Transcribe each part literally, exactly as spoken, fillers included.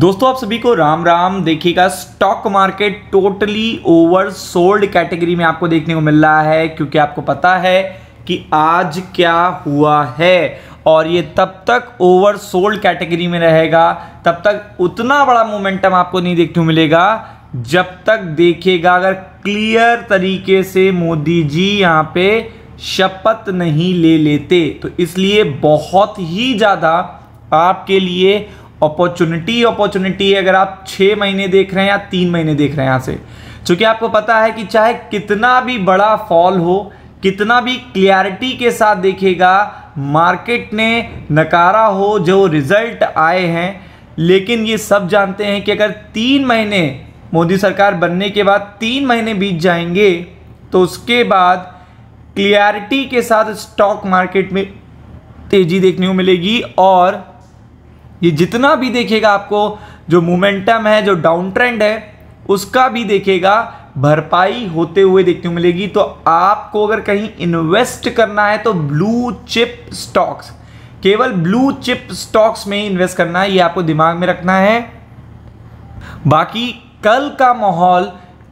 दोस्तों आप सभी को राम राम। देखिएगा stock market totally over sold category में आपको देखने को मिल रहा है, क्योंकि आपको पता है कि आज क्या हुआ है और ये तब तक ओवर सोल्ड कैटेगरी में रहेगा, तब तक उतना बड़ा मोमेंटम आपको नहीं देखने को मिलेगा जब तक देखिएगा अगर क्लियर तरीके से मोदी जी यहाँ पे शपथ नहीं ले लेते। तो इसलिए बहुत ही ज़्यादा आपके लिए अपॉर्चुनिटी अपॉर्चुनिटी अगर आप छः महीने देख रहे हैं या तीन महीने देख रहे हैं यहाँ से, क्योंकि आपको पता है कि चाहे कितना भी बड़ा फॉल हो, कितना भी क्लियरिटी के साथ देखेगा मार्केट ने नकारा हो जो रिजल्ट आए हैं, लेकिन ये सब जानते हैं कि अगर तीन महीने मोदी सरकार बनने के बाद तीन महीने बीत जाएंगे तो उसके बाद क्लियरिटी के साथ स्टॉक मार्केट में तेज़ी देखने को मिलेगी। और ये जितना भी देखेगा आपको जो मोमेंटम है, जो डाउन ट्रेंड है, उसका भी देखेगा भरपाई होते हुए देखने को मिलेगी। तो आपको अगर कहीं इन्वेस्ट करना है तो ब्लू चिप स्टॉक्स, केवल ब्लू चिप स्टॉक्स में ही इन्वेस्ट करना है, ये आपको दिमाग में रखना है। बाकी कल का माहौल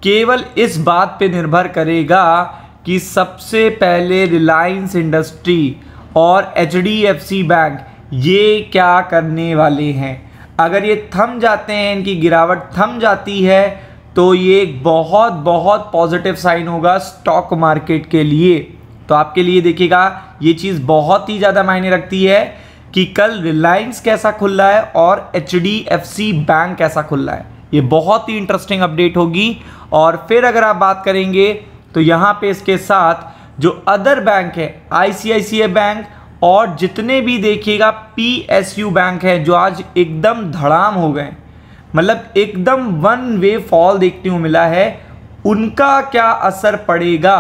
केवल इस बात पे निर्भर करेगा कि सबसे पहले रिलायंस इंडस्ट्री और H D F C bank ये क्या करने वाले हैं। अगर ये थम जाते हैं, इनकी गिरावट थम जाती है, तो ये एक बहुत बहुत पॉजिटिव साइन होगा स्टॉक मार्केट के लिए। तो आपके लिए देखिएगा ये चीज़ बहुत ही ज़्यादा मायने रखती है कि कल रिलायंस कैसा खुल रहा है और H D F C bank कैसा खुल रहा है। ये बहुत ही इंटरेस्टिंग अपडेट होगी। और फिर अगर आप बात करेंगे तो यहाँ पे इसके साथ जो अदर बैंक है, आई सी आई सी आई बैंक और जितने भी देखिएगा पीएसयू बैंक है जो आज एकदम धड़ाम हो गए, मतलब एकदम वन वे फॉल देखने को मिला है, उनका क्या असर पड़ेगा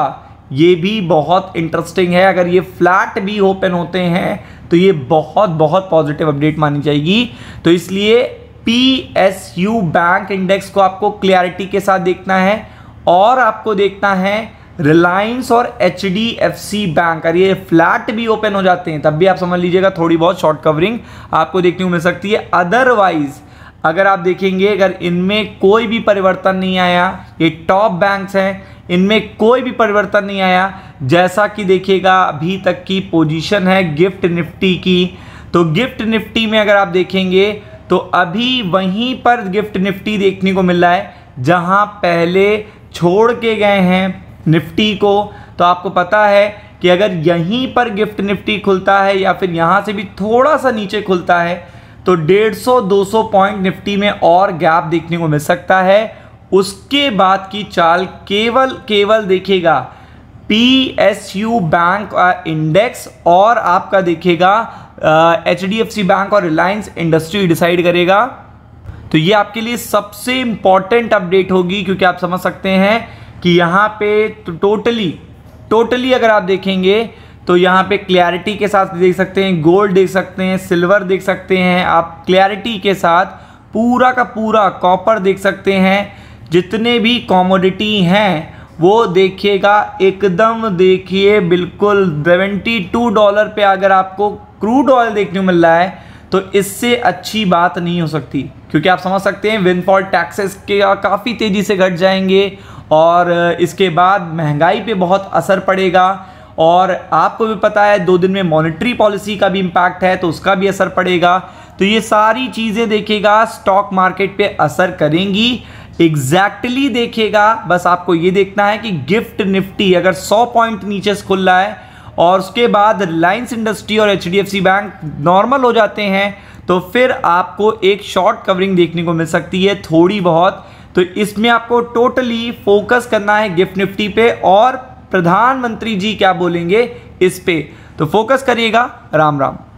ये भी बहुत इंटरेस्टिंग है। अगर ये फ्लैट भी ओपन होते हैं तो ये बहुत बहुत पॉजिटिव अपडेट मानी जाएगी। तो इसलिए पीएसयू बैंक इंडेक्स को आपको क्लियरिटी के साथ देखना है और आपको देखना है रिलायंस और H D F C bank. और ये फ्लैट भी ओपन हो जाते हैं तब भी आप समझ लीजिएगा थोड़ी बहुत शॉर्ट कवरिंग आपको देखने को मिल सकती है। अदरवाइज अगर आप देखेंगे अगर इनमें कोई भी परिवर्तन नहीं आया, ये टॉप बैंक्स हैं, इनमें कोई भी परिवर्तन नहीं आया, जैसा कि देखिएगा अभी तक की पोजीशन है गिफ्ट निफ्टी की, तो गिफ्ट निफ्टी में अगर आप देखेंगे तो अभी वहीं पर गिफ्ट निफ्टी देखने को मिल रहा है जहाँ पहले छोड़ के गए हैं निफ्टी को। तो आपको पता है कि अगर यहीं पर गिफ्ट निफ्टी खुलता है या फिर यहाँ से भी थोड़ा सा नीचे खुलता है तो डेढ़ सौ दो सौ पॉइंट निफ्टी में और गैप देखने को मिल सकता है। उसके बाद की चाल केवल केवल देखेगा पीएसयू बैंक का इंडेक्स और आपका देखेगा एचडीएफसी बैंक और रिलायंस इंडस्ट्री डिसाइड करेगा। तो ये आपके लिए सबसे इम्पॉर्टेंट अपडेट होगी, क्योंकि आप समझ सकते हैं कि यहाँ पे टोटली टोटली अगर आप देखेंगे तो यहाँ पे क्लैरिटी के साथ देख सकते हैं, गोल्ड देख सकते हैं, सिल्वर देख सकते हैं, आप क्लैरिटी के साथ पूरा का पूरा कॉपर देख सकते हैं, जितने भी कॉमोडिटी हैं वो देखिएगा एकदम देखिए बिल्कुल बहत्तर डॉलर पे अगर आपको क्रूड ऑयल देखने को मिल रहा है तो इससे अच्छी बात नहीं हो सकती, क्योंकि आप समझ सकते हैं विनफॉल टैक्सेस के काफ़ी तेज़ी से घट जाएंगे और इसके बाद महंगाई पे बहुत असर पड़ेगा। और आपको भी पता है दो दिन में मॉनेटरी पॉलिसी का भी इम्पैक्ट है तो उसका भी असर पड़ेगा। तो ये सारी चीज़ें देखेगा स्टॉक मार्केट पे असर करेंगी एग्जैक्टली देखेगा। बस आपको ये देखना है कि गिफ्ट निफ्टी अगर सौ पॉइंट नीचे खुल रहा है और उसके बाद रिलायंस इंडस्ट्री और H D F C bank normal हो जाते हैं तो फिर आपको एक शॉर्ट कवरिंग देखने को मिल सकती है थोड़ी बहुत। तो इसमें आपको टोटली फोकस करना है गिफ्ट निफ्टी पे और प्रधानमंत्री जी क्या बोलेंगे इस पे, तो फोकस करिएगा। राम राम।